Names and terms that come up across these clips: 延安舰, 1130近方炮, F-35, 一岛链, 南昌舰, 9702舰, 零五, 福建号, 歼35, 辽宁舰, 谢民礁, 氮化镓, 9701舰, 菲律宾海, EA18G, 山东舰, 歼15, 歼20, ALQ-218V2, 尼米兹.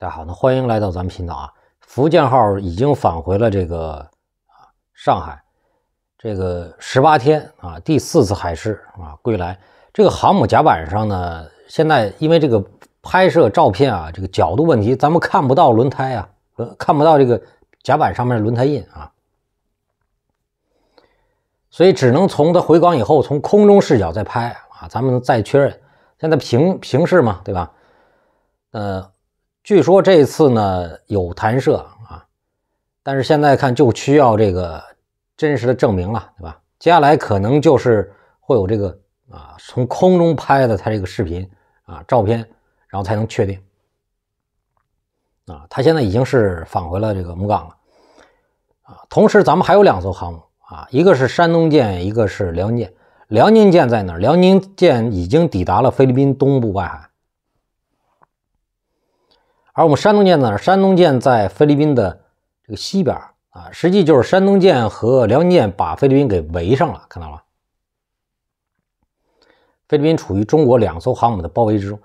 大家好，那欢迎来到咱们频道啊。福建号已经返回了这个上海，这个18天啊，第4次海试啊归来。这个航母甲板上呢，现在因为这个拍摄照片啊，这个角度问题，咱们看不到轮胎啊，看不到这个甲板上面的轮胎印啊，所以只能从它回港以后，从空中视角再拍啊，咱们再确认。现在平视嘛，对吧？据说这次呢有弹射啊，但是现在看就需要这个真实的证明了，对吧？接下来可能就是会有这个从空中拍的它这个视频啊照片，然后才能确定。它现在已经是返回了这个母港了啊。同时咱们还有2艘航母啊，一个是山东舰，一个是辽宁舰。辽宁舰在哪儿？辽宁舰已经抵达了菲律宾东部外海。 而我们山东舰在哪？山东舰在菲律宾的这个西边啊，实际就是山东舰和辽宁舰把菲律宾给围上了，看到了？菲律宾处于中国2艘航母的包围之中，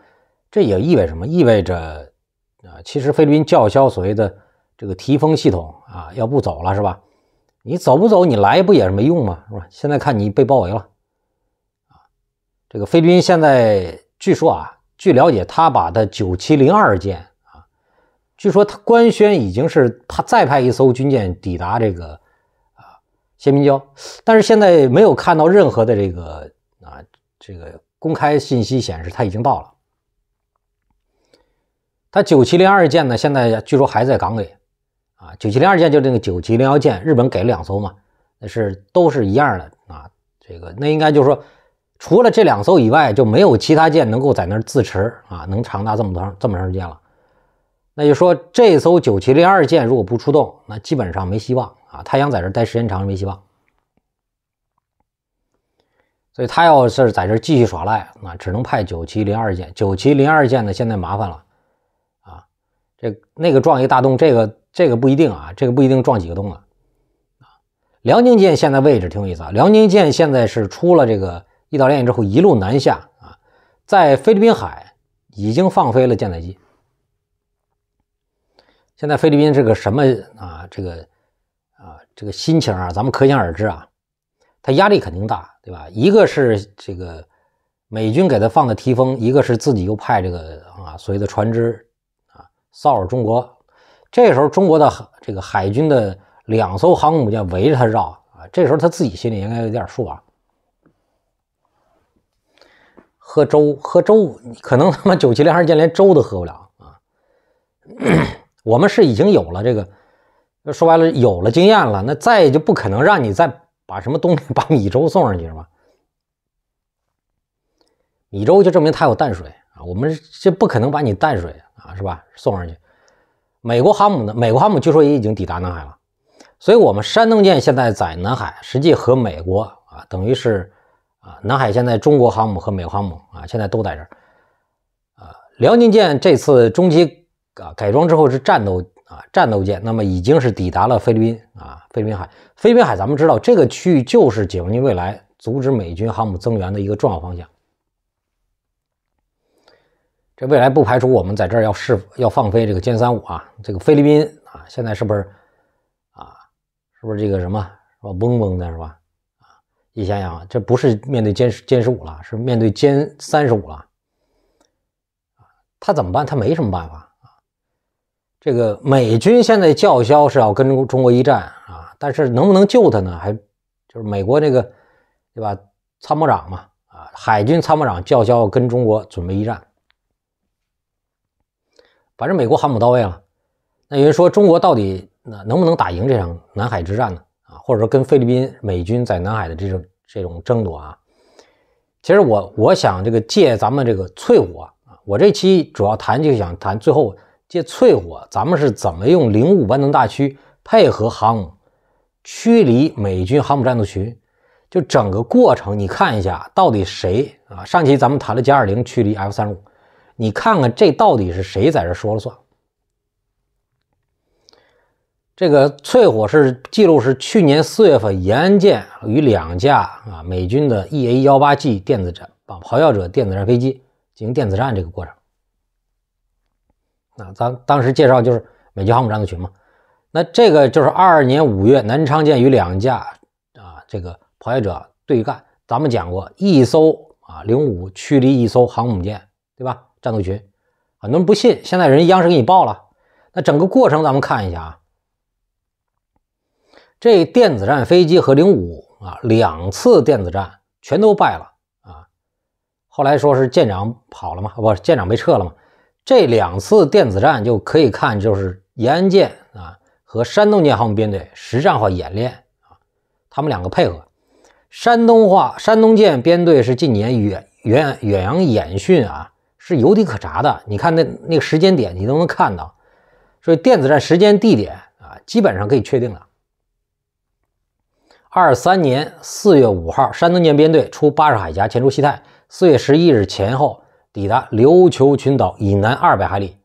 这也意味着什么？意味着其实菲律宾叫嚣所谓的这个提风系统啊，要不走了是吧？你走不走，你来不也是没用嘛，是吧？现在看你被包围了啊，这个菲律宾现在据说啊，据了解，他把的9702舰。 据说他官宣已经是他再派1艘军舰抵达这个谢民礁，但是现在没有看到任何的这个公开信息显示他已经到了。他9702舰呢，现在据说还在港里啊。9702舰就那个9701舰，日本给了2艘嘛，那是都是一样的啊。这个那应该就是说，除了这2艘以外，就没有其他舰能够在那儿自持啊，能长达这么长时间了。 那就说这艘9702舰如果不出动，那基本上没希望啊！他想在这待时间长没希望，所以他要是在这继续耍赖，那只能派9702舰。9702舰呢，现在麻烦了啊！那个撞一大洞，这个不一定啊，这个不一定撞几个洞了啊！辽宁舰现在位置挺有意思啊，辽宁舰现在是出了这个一岛链之后一路南下啊，在菲律宾海已经放飞了舰载机。 现在菲律宾这个什么啊，这个心情啊，咱们可想而知啊，它压力肯定大，对吧？一个是这个美军给他放的提风，一个是自己又派这个所谓的船只啊骚扰中国。这时候中国的这个海军的2艘航空母舰围着他绕啊，这时候他自己心里应该有点数啊。喝粥，可能他妈9702舰连粥都喝不了啊。我们是已经有了这个，说白了有了经验了，那再也就不可能让你再把什么东西把米粥送上去是吧？米粥就证明它有淡水啊，我们这不可能把你淡水啊是吧送上去。美国航母呢？美国航母据说也已经抵达南海了，所以我们山东舰现在在南海，实际和美国啊等于是南海现在中国航母和美国航母啊现在都在这儿。辽宁舰这次中期。 改装之后是战斗舰，那么已经是抵达了菲律宾菲律宾海。菲律宾海咱们知道，这个区域就是解放军未来阻止美军航母增援的一个重要方向。这未来不排除我们在这儿要放飞这个歼35啊，这个菲律宾现在是不是这个什么嗡嗡的是吧？你想想，这不是面对歼15了，是面对歼35了。他怎么办？他没什么办法。 这个美军现在叫嚣是要跟中国一战啊，但是能不能救他呢？还就是美国这个对吧？参谋长嘛海军参谋长叫嚣要跟中国准备一战。反正美国航母到位了，那有人说中国到底能不能打赢这场南海之战呢？啊，或者说跟菲律宾美军在南海的这种争夺啊？其实我想这个借咱们这个淬火啊，我这期主要谈就想谈最后。 借淬火，咱们是怎么用05湾东大区配合航母驱离美军航母战斗群？就整个过程，你看一下到底谁啊？上期咱们谈了歼20驱离 F-35， 你看看这到底是谁在这说了算？这个淬火是记录是去年4月份延安舰与2架美军的 EA18G 电子战“咆哮者”电子战飞机进行电子战这个过程。啊，当时介绍就是美籍航母战斗群嘛。那这个就是22年5月南昌舰与两架啊这个跑海者对干。咱们讲过，一艘啊05驱离一艘航母舰，对吧？战斗群，很多人不信，现在人央视给你报了。那整个过程咱们看一下啊，这电子战飞机和05啊2次电子战全都败了。 后来说是舰长跑了嘛，不，舰长被撤了嘛。这2次电子战就可以看，就是延安舰啊和山东舰航母编队实战化演练啊，他们两个配合。山东舰编队是近年远洋演训啊，是有底可查的。你看那个时间点，你都能看到，所以电子战时间地点啊，基本上可以确定了。23年4月5号，山东舰编队出巴士海峡，前出西太。 4月11日前后抵达琉球群岛以南200海里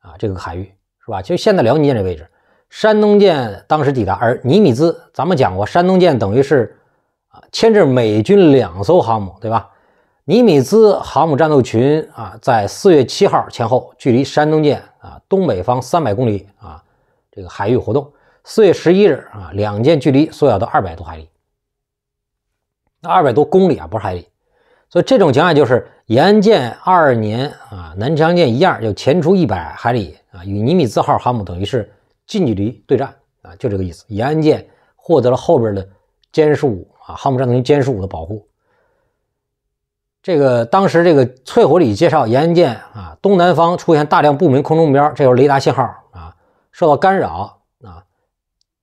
啊，这个海域是吧？就现在辽宁舰这位置，山东舰当时抵达，而尼米兹咱们讲过，山东舰等于是啊牵制美军2艘航母，对吧？尼米兹航母战斗群啊，在4月7号前后距离山东舰啊东北方300公里啊这个海域活动。4月11日啊，两舰距离缩小到200多海里，200多公里啊，不是海里。 所以这种情况就是延安舰22年啊，南昌舰一样，就前出100海里啊，与尼米兹号航母等于是近距离对战啊，就这个意思。延安舰获得了后边的歼15啊，航母战斗群歼15的保护。这个当时这个翠火里介绍，延安舰啊东南方出现大量不明空中目标，这时候雷达信号啊受到干扰啊，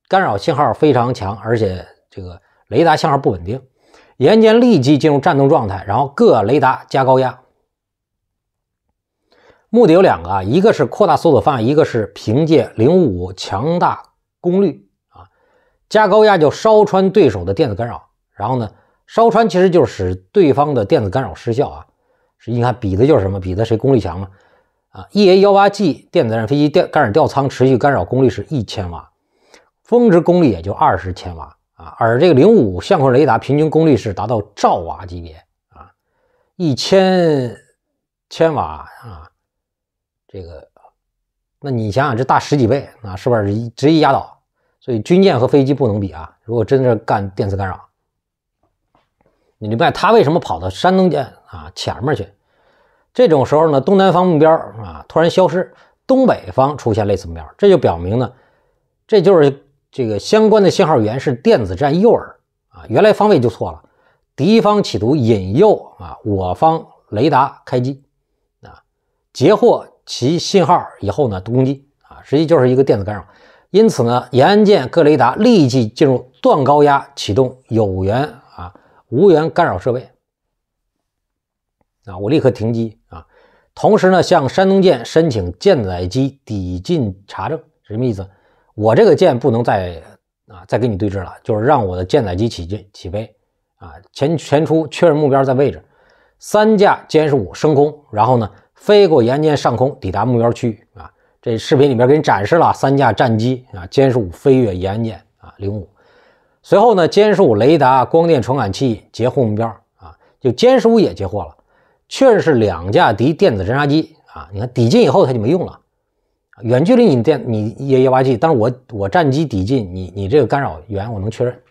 干扰信号非常强，而且这个雷达信号不稳定。 延安舰立即进入战斗状态，然后各雷达加高压，目的有两个啊，一个是扩大搜索范围，一个是凭借05强大功率啊，加高压就烧穿对手的电子干扰，然后呢，烧穿其实就是使对方的电子干扰失效啊，是你看比的就是什么？比的谁功率强嘛？啊 ，EA18G 电子战飞机干扰吊舱持续干扰功率是1000瓦，峰值功率也就20千瓦。 啊，而这个05相控雷达平均功率是达到兆瓦级别啊，1000瓦啊，这个，那你想想这大10几倍啊，是不是直接压倒？所以军舰和飞机不能比啊。如果真是干电磁干扰，你明白他为什么跑到山东舰啊前面去？这种时候呢，东南方目标啊突然消失，东北方出现类似目标，这就表明呢，这就是。 这个相关的信号源是电子战诱饵啊，原来方位就错了，敌方企图引诱啊，我方雷达开机啊，截获其信号以后呢攻击啊，实际就是一个电子干扰。因此呢，延安舰各雷达立即进入断高压，启动有源啊无源干扰设备啊，我立刻停机啊，同时呢向山东舰申请舰载机抵近查证，什么意思？ 我这个舰不能再跟你对峙了，就是让我的舰载机起飞啊，前出确认目标在位置，3架歼15升空，然后呢飞过延安舰上空抵达目标区域啊。这视频里面给你展示了3架战机啊，歼15飞越延安舰啊05，随后呢歼15雷达光电传感器截获目标啊，就歼15也截获了，确认是2架敌电子侦察机啊。你看抵近以后它就没用了。 远距离你EA18G， 但是我战机抵近，你这个干扰源我能确认。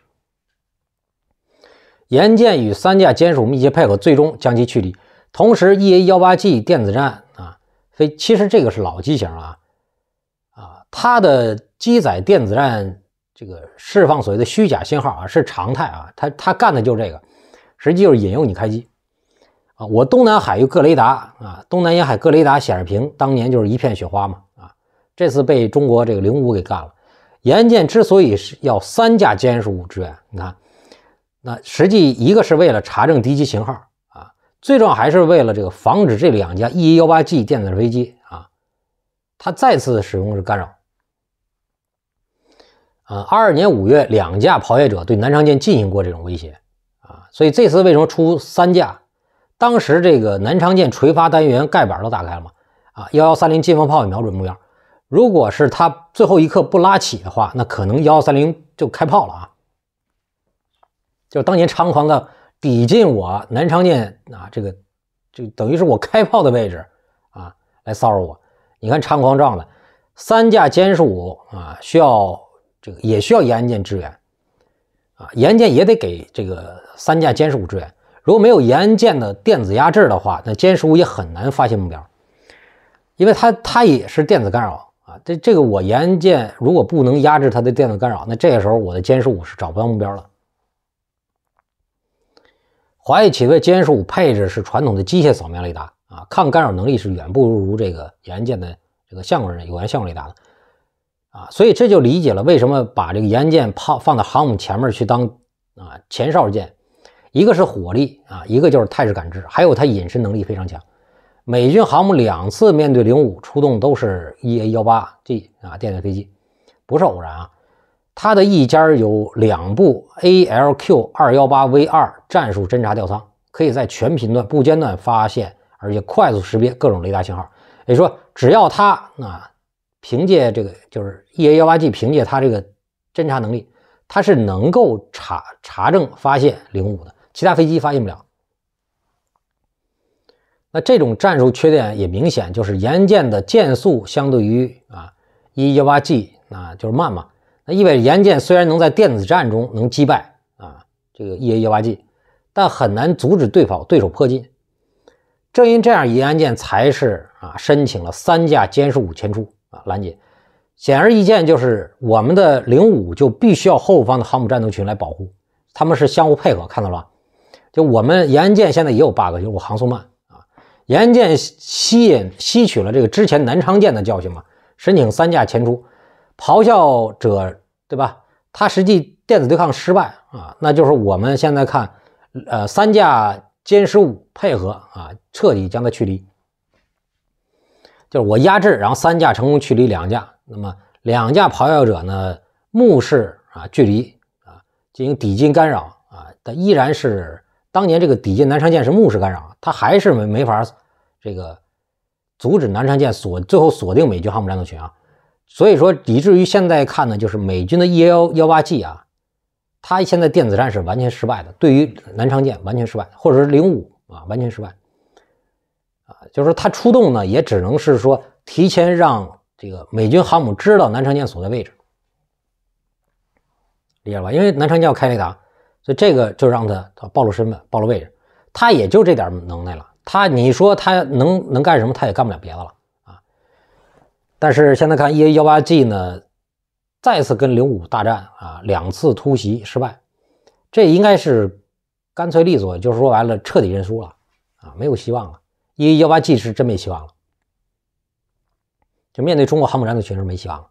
延安舰与3架歼15密切配合，最终将其驱离。同时 ，EA18G 电子战啊飞，其实这个是老机型了啊，它的机载电子战这个释放所谓的虚假信号啊是常态啊，它干的就是这个，实际就是引诱你开机。 啊，我东南海域各雷达啊，东南沿海各雷达显示屏当年就是一片雪花嘛啊，这次被中国这个05给干了。延安舰之所以是要3架歼15支援，你看，那实际一个是为了查证敌机型号啊，最重要还是为了这个防止这2架 EA18G 电子飞机啊，它再次使用是干扰。22年5月，2架跑野者对南昌舰进行过这种威胁啊，所以这次为什么出3架？ 当时这个南昌舰垂发单元盖板都打开了嘛？啊，1130近方炮也瞄准目标。如果是他最后一刻不拉起的话，那可能1130就开炮了啊！就是当年猖狂的抵近我南昌舰啊，这个就等于是我开炮的位置啊，来骚扰我。你看长狂杖的三架歼15啊，需要这个也需要岩舰支援啊，岩舰也得给这个三架歼15支援。如果没有岩舰的电子压制的话，那歼15也很难发现目标，因为它也是电子干扰啊。这个我岩舰如果不能压制它的电子干扰，那这个时候我的歼15是找不到目标了。 华裔企队歼15配置是传统的机械扫描雷达啊，抗干扰能力是远不如这个岩舰的这个有源相位雷达的啊，所以这就理解了为什么把这个岩舰放到航母前面去当啊前哨舰，一个是火力啊，一个就是态势感知，还有它隐身能力非常强。美军航母两次面对05出动都是 EA18G 啊电子飞机，不是偶然啊。 它的翼尖有2部 ALQ-218V2 战术侦察吊舱，可以在全频段不间断发现，而且快速识别各种雷达信号。也就是说，只要它啊凭借这个就是 EA18G 凭借它这个侦察能力，它是能够查证发现05的，其他飞机发现不了。那这种战术缺点也明显，就是岩舰的舰速相对于啊 EA18G 啊就是慢嘛。 那意味着岩舰虽然能在电子战中能击败啊这个 EA18G， 但很难阻止对手迫近。正因这样，岩舰才是啊申请了3架歼15前出啊拦截。显而易见，就是我们的05就必须要后方的航母战斗群来保护，他们是相互配合，看到了吧？就我们岩舰现在也有 bug， 就是我航速慢啊。岩舰吸取了这个之前南昌舰的教训嘛，申请3架前出。 咆哮者对吧？他实际电子对抗失败啊，那就是我们现在看，3架歼15配合啊，彻底将它驱离。就是我压制，然后3架成功驱离2架，那么2架咆哮者呢，目视啊距离啊进行抵近干扰啊，但依然是当年这个抵近南昌舰是目视干扰，它还是没法这个阻止南昌舰最后锁定美军航母战斗群啊。 所以说，以至于现在看呢，就是美军的 EA18G 啊，它现在电子战是完全失败的，对于南昌舰完全失败，或者是05啊完全失败啊，就是它出动呢，也只能是说提前让这个美军航母知道南昌舰所在位置，理解吧？因为南昌舰要开雷达，所以这个就让它暴露身份、暴露位置，它也就这点能耐了。你说它能干什么？它也干不了别的了。 但是现在看 EA18G 呢，再次跟05大战啊，2次突袭失败，这应该是干脆利索，就是说白了彻底认输了啊，没有希望了。EA18G 是真没希望了，就面对中国航母战斗群是没希望了。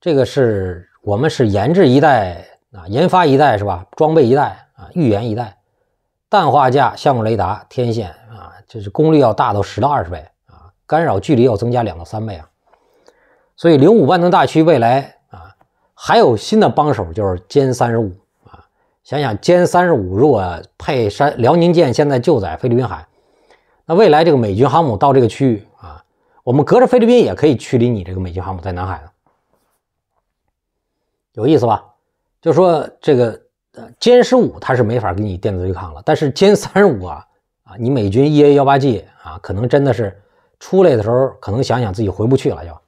这个是我们是研制一代啊，研发一代是吧？装备一代啊，预言一代，氮化镓、相位雷达、天线啊，就是功率要大到10到20倍。 干扰距离要增加2到3倍啊，所以05万吨大驱未来啊还有新的帮手就是歼35啊，想想歼35如果配辽宁舰，现在就在菲律宾海，那未来这个美军航母到这个区域啊，我们隔着菲律宾也可以驱离你这个美军航母在南海的，有意思吧？就说这个歼15它是没法给你电子对抗了，但是歼35啊，你美军 EA18G 啊，可能真的是。 出来的时候，可能想想自己回不去了，要